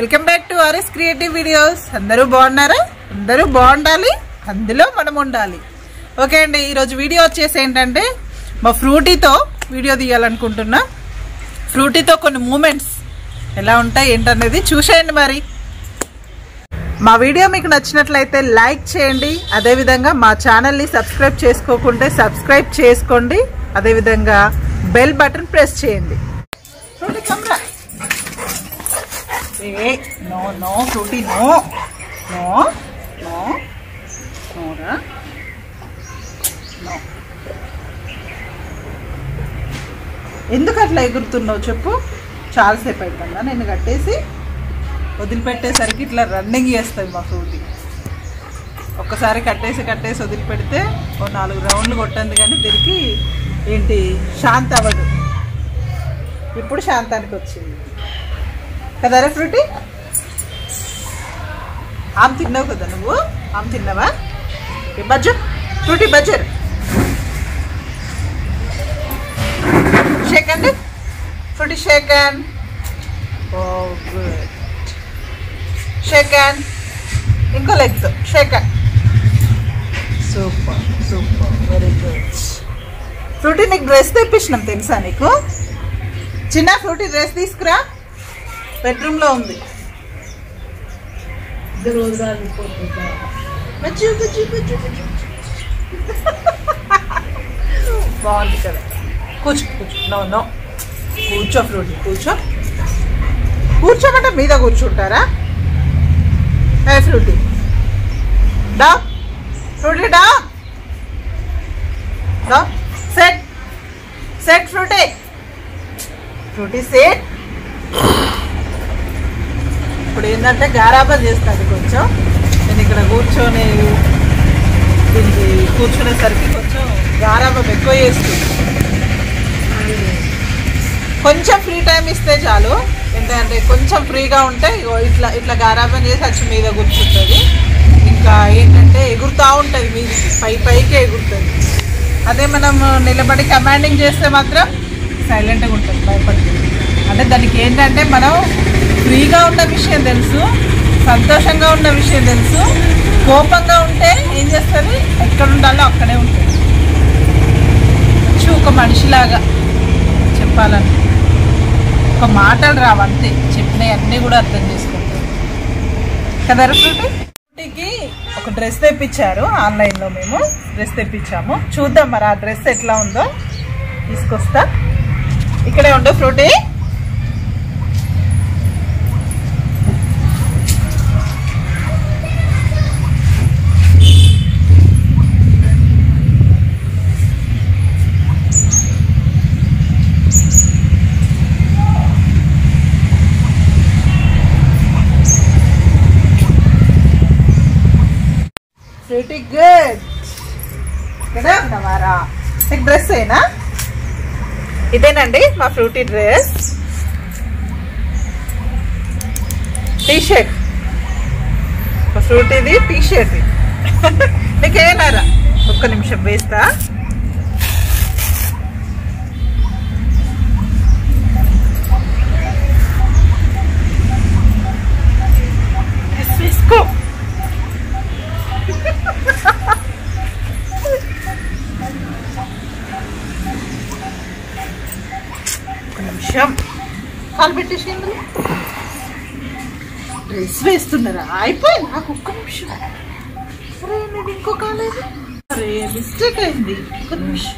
Welcome back to RS creative videos. అందరూ బాగున్నారా? అందరూ బాగుండాలి, అందులో మనం ఉండాలి. ఓకే అండి, ఈరోజు వీడియో వచ్చేసి ఏంటంటే మా ఫ్రూటీతో వీడియో తీయాలనుకుంటున్నా. ఫ్రూటీతో కొన్ని మూమెంట్స్ ఎలా ఉంటాయి ఏంటనేది చూసేయండి. మరి మా వీడియో మీకు నచ్చినట్లయితే లైక్ చేయండి, అదేవిధంగా మా ఛానల్ని సబ్స్క్రైబ్ చేసుకోకుంటే సబ్స్క్రైబ్ చేసుకోండి, అదేవిధంగా బెల్ బటన్ ప్రెస్ చేయండి. ఫ్రూటీ కమ్రా, ఏ no no Frooty, no no no నోరా నో. ఎందుకు అట్లా ఎగురుతున్నావు చెప్పు? చాలాసేపు అయిపోయిందా నేను కట్టేసి వదిలిపెట్టేసరికి ఇట్లా రన్నింగ్ చేస్తుంది మా ఫ్రూటీ. ఒక్కసారి కట్టేసి వదిలిపెడితే ఓ 4 రౌండ్లు కొట్టండి, కానీ తిరిగి ఏంటి శాంత అవ్వదు. ఇప్పుడు శాంతానికి వచ్చింది కదరా ఫ్రూటీ? ఆమె తిన్నావు కదా నువ్వు? ఆమె తిన్నావా? బజ్జర్ ఫ్రూటీ, బజ్జర్ షేక్ అండి Frooty, shake hand oh good shake hand. ఇంకో leg shake hand. Super super, very good Frooty. నీకు డ్రెస్ తెప్పించినాం తెలుసా నీకు? చిన్న ఫ్రూటీ డ్రెస్ తీసుకురా, బెడ్రూమ్లో ఉంది. బాగుంది కదా? కూర్చో కూర్చో, నో నో కూర్చో ఫ్రూటీ, కూర్చో. కూర్చోమంటే మీద కూర్చుంటారా? ఫ్రూటీ డా, ఫ్రూటీ డా, set set Frooty, Frooty set. ఇప్పుడు ఏంటంటే గారాబర్ చేస్తుంది కొంచెం. నేను ఇక్కడ కూర్చొని దీనికి కూర్చునేసరికి కొంచెం గారాబం ఎక్కువ చేస్తుంది. కొంచెం ఫ్రీ టైం ఇస్తే చాలు, ఎందుకంటే కొంచెం ఫ్రీగా ఉంటే ఇట్లా ఇట్లా గారాబం చేసి వచ్చి మీద కూర్చుంటుంది. ఇంకా ఏంటంటే ఎగురుతూ ఉంటుంది, మీద పైకి ఎగురుతుంది. అదే మనం నిలబడి కమాండింగ్ చేస్తే మాత్రం సైలెంట్గా ఉంటుంది, భయపడుతుంది. అంటే దానికి ఏంటంటే మనం ఫ్రీగా ఉన్న విషయం తెలుసు, సంతోషంగా ఉన్న విషయం తెలుసు. కోపంగా ఉంటే ఏం చేస్తుంది? ఎక్కడ ఉండాలో అక్కడే ఉంటుంది. ఒక మనిషిలాగా చెప్పాలని ఒక మాటలు రావంతే, చెప్పినవన్నీ కూడా అర్థం చేసుకుంటారు కదా ఫ్రూటీ? ఫ్రూటీకి ఒక డ్రెస్ తెప్పించారు ఆన్లైన్లో, మేము డ్రెస్ తెప్పించాము. చూద్దాం మరి ఆ డ్రెస్ ఎట్లా ఉందో. తీసుకొస్తా, ఇక్కడే ఉండు ఫ్రూటీ. Pretty good. ఇక్కడ ఉన్నావారా? నీకు డ్రెస్ ఏనా? ఇదేనండి మా ఫ్రూటీ డ్రెస్, టీ షర్ట్. మా ఫ్రూటీది టీ షర్ట్. నీకేనారా? ఒక్క నిమిషం వేస్తా. తీసుకో. కాలు పెట్టేసి డ్రెస్ వేస్తున్నారా? అయిపోయింది నాకు. ఒక్క నిమిషం, ఇంకో కాలేదు, మిస్టేక్ అయింది. ఒక్క నిమిషం,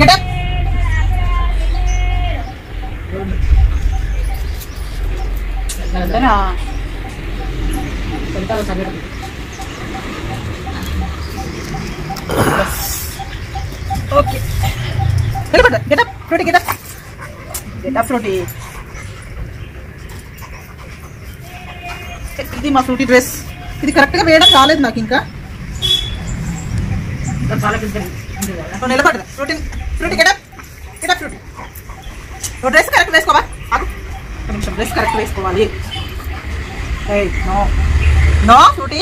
get up. Okay. Get up, Frooty, get up. Get up, Frooty. Idi ma Frooty dress. Idi correct ga veyadam kaledu naaku inka. నిలబడదా Frooty? Frooty get up, get up Frooty. Dress correct వేసుకోవా? కొంచెం dress correct వేసుకోవాలి. No no Frooty,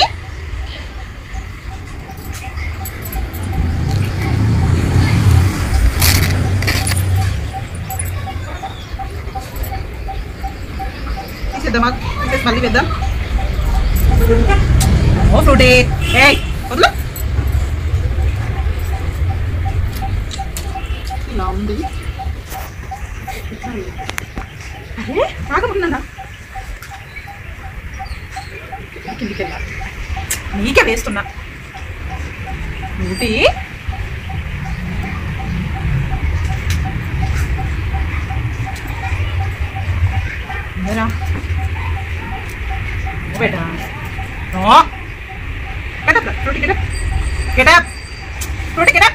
दिमाग से स्मली एकदम। ओ Frooti ए मतलब नाम दे अरे आगे पकड़ना ना కిందికెళ్ళా నీకే వేస్తున్నా ఊటి నేరా బేటా నో కట ఫ్రూటీ కట గెట్ అప్ ఫ్రూటీ కట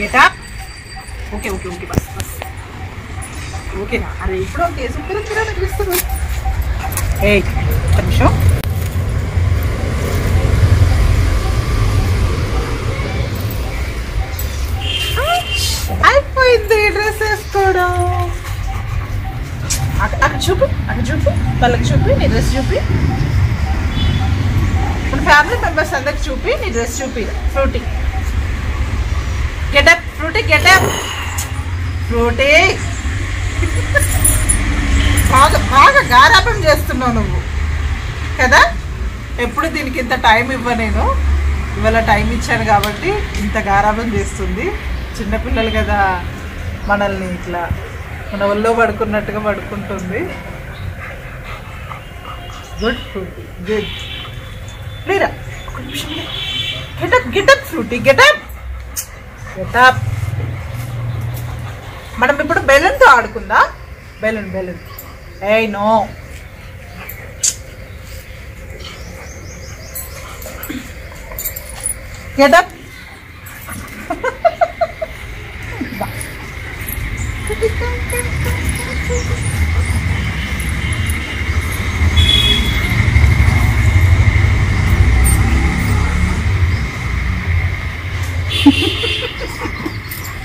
get up okay okay okay బస్ బస్ ఓకే నా అరే ఇప్పుడు కేసు తిరు తిరు నిలుస్తారు ఏయ్ शो అయిపోయింది డ్రెస్ వేసుకోవడం అక్కడ చూపి వాళ్ళకి చూపి నీ డ్రెస్ చూపి మన ఫ్యామిలీ మెంబర్స్ అందరికి చూపి నీ డ్రెస్ చూపి Frooty get up Frooty get up Frooty బాగా బాగా గారాబం చేస్తున్నావు నువ్వు కదా ఎప్పుడు దీనికి ఇంత టైం ఇవ్వ నేను ఇవాళ టైం ఇచ్చాను కాబట్టి ఇంత గారాబం చేస్తుంది చిన్నపిల్లలు కదా మనల్ని ఇట్లా మన ఒళ్ళో పడుకున్నట్టుగా పడుకుంటుంది గుడ్ ఫ్రూటీ గుడ్ లేరా గెటప్ ఫ్రూటీ గెటప్ గెటప్ మనం ఇప్పుడు బెలూన్తో ఆడుకుందా బెలూన్ బెలూన్ ఏ నో Get up.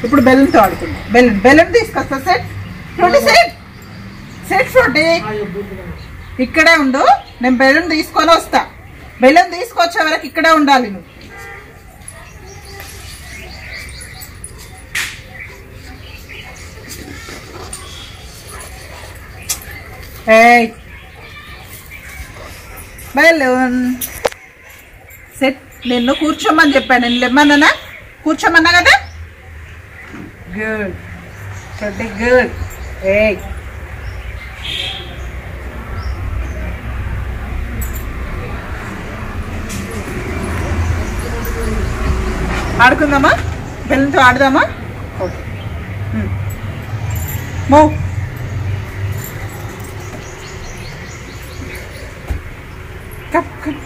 ఇప్పుడు బెలూన్ తో ఆడుకుందాం బెలూన్ బెలూన్ తీసుకొస్తా set Frooty set set Frooty ఇక్కడే ఉండు నేను బెలూన్ తీసుకొని వస్తా బెలూన్ తీసుకొచ్చే వరకు ఇక్కడే ఉండాలి నువ్వు Hey, balloon. Sit. నేను కూర్చోమని చెప్పాను నేను లెమ్మన్నా కూర్చోమన్నా కదా గుడ్ సరే గుడ్ ఏ ఆడుకుందామా బెలూన్తో ఆడదామా okay move Come, come.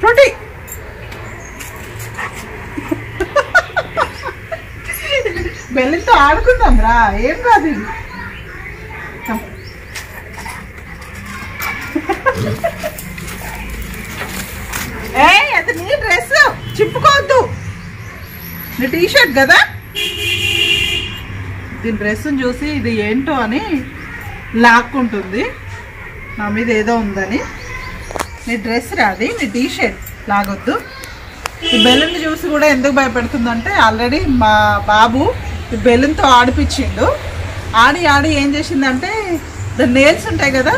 Frooty. Balloon तो आड़कुंदाम रा एम कादु ఏయ్ అది నీ డ్రెస్ చింపుకోవద్దు నీ టీ షర్ట్ కదా దీని డ్రెస్ చూసి ఇది ఏంటో అని లాక్కుంటుంది నా మీద ఏదో ఉందని నీ డ్రెస్ రాది నీ టీ షర్ట్ లాగొద్దు ఈ బెలూన్ చూసి కూడా ఎందుకు భయపడుతుందంటే ఆల్రెడీ మా బాబు ఈ బెలూన్తో ఆడిపించిండు ఆడి ఆడి ఏం చేసిందంటే దాని నెయిల్స్ ఉంటాయి కదా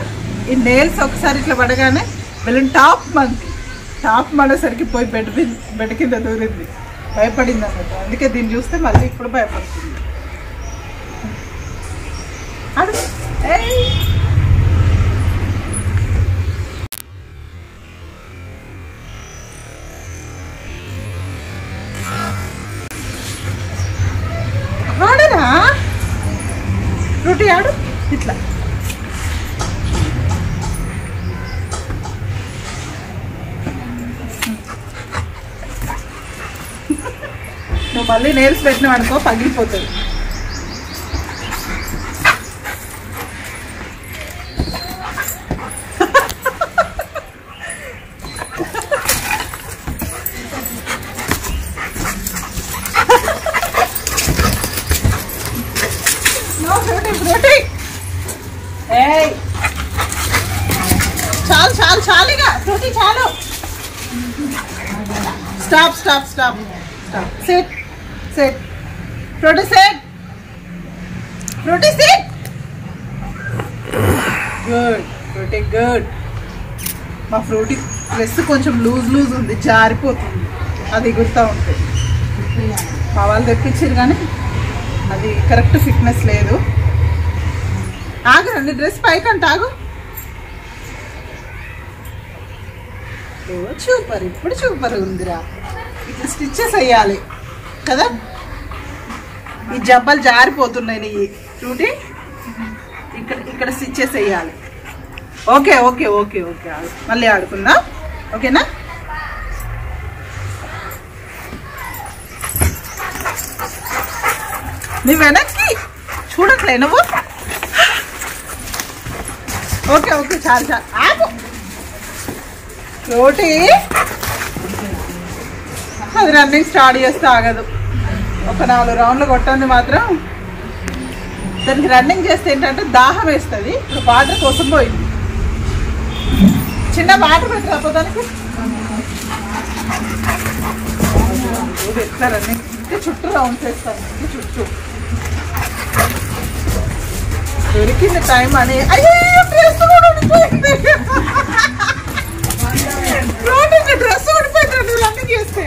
ఈ నెయిల్స్ ఒకసారి ఇట్లా పడగానే బెలూన్ టాప్ మనసరికి పోయి బెడ్ కింద దూరింది భయపడింది అన్నమాట అందుకే దీన్ని చూస్తే మళ్ళీ ఇప్పుడు భయపడుతుంది అడు ఫ్రూటీ ఆడు ఇట్లా నువ్వు మళ్ళీ నెయిల్స్ పెట్టినావు అనుకో పగిలిపోతుంది Stop! Stop! Stop! Stop! Sit! Sit! Frooty sit! Frooty sit! good Frooty good మా Frooty dress కొంచెం లూజ్ ఉంది జారిపోతుంది అది గుర్తా ఉంటది మా వాళ్ళు తెప్పించారు కానీ అది కరెక్ట్ ఫిట్నెస్ లేదు ఆగు రండి డ్రెస్ పైకంట ఆగు సూపర్ ఇప్పుడు సూపర్ ఉందిరా ఇట్లా స్టిచెస్ అయ్యాలి కదా ఈ జబ్బలు జారిపోతున్నాయి Frooty ఇక్కడ స్టిచెస్ అయ్యాలి ఓకే ఓకే ఓకే ఓకే మళ్ళీ ఆడుకుందాం ఓకేనా నీ వెనక్కి చూడట్లే నువ్వు ఓకే ఓకే చాలు చాలు ఆగు Frooty అది రన్నింగ్ స్టార్ట్ చేస్తే ఆగదు ఒక 4 రౌండ్లు కొట్టండి మాత్రం దానికి రన్నింగ్ చేస్తే ఏంటంటే దాహం వేస్తుంది ఇప్పుడు వాటర్ కోసం పోయింది చిన్న వాటర్ పెట్టకపోతే దానికి ఎట్లా రన్నింగ్ చుట్టూ రౌండ్స్ వేస్తాను చుట్టూ దొరికింది టైం అని అయ్యో డ్రెస్ కూడా ఉండిపోయింది డ్రెస్ ఉండిపోయింది రన్నింగ్ చేస్తే